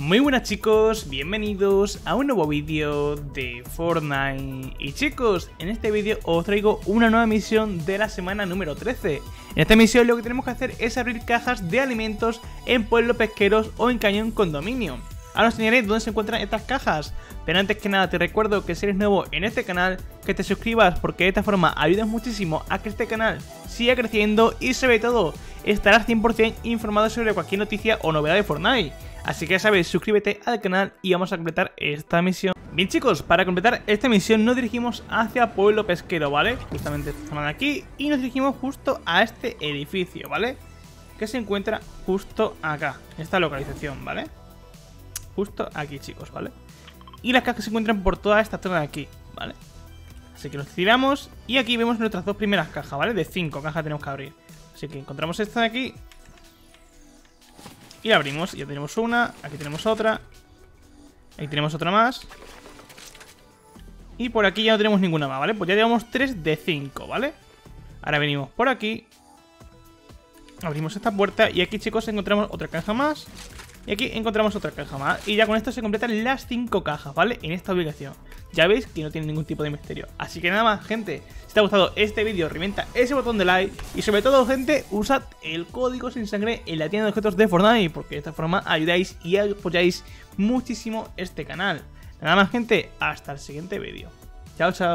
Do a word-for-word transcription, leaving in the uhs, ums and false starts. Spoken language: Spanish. Muy buenas chicos, bienvenidos a un nuevo vídeo de Fortnite. Y chicos, en este vídeo os traigo una nueva misión de la semana número trece. En esta misión lo que tenemos que hacer es abrir cajas de alimentos en pueblos pesqueros o en cañón condominio. Ahora os enseñaré dónde se encuentran estas cajas. Pero antes que nada te recuerdo que si eres nuevo en este canal, que te suscribas, porque de esta forma ayudas muchísimo a que este canal siga creciendo y sobre todo estarás cien por cien informado sobre cualquier noticia o novedad de Fortnite. Así que ya sabes, suscríbete al canal y vamos a completar esta misión. Bien chicos, para completar esta misión nos dirigimos hacia Pueblo Pesquero, ¿vale? Justamente esta zona de aquí, y nos dirigimos justo a este edificio, ¿vale? Que se encuentra justo acá, esta localización, ¿vale? Justo aquí chicos, ¿vale? Y las cajas se encuentran por toda esta zona de aquí, ¿vale? Así que nos tiramos y aquí vemos nuestras dos primeras cajas, ¿vale? De cinco cajas tenemos que abrir. Así que encontramos esta de aquí y la abrimos, ya tenemos una, aquí tenemos otra, aquí tenemos otra más. Y por aquí ya no tenemos ninguna más, ¿vale? Pues ya llevamos tres de cinco, ¿vale? Ahora venimos por aquí, abrimos esta puerta y aquí, chicos, encontramos otra caja más. Y aquí encontramos otra caja más. Y ya con esto se completan las cinco cajas, ¿vale? En esta ubicación. Ya veis que no tiene ningún tipo de misterio. Así que nada más, gente. Si te ha gustado este vídeo, revienta ese botón de like. Y sobre todo, gente, usad el código SinSangre en la tienda de objetos de Fortnite. Porque de esta forma ayudáis y apoyáis muchísimo este canal. Nada más, gente. Hasta el siguiente vídeo. Chao, chao.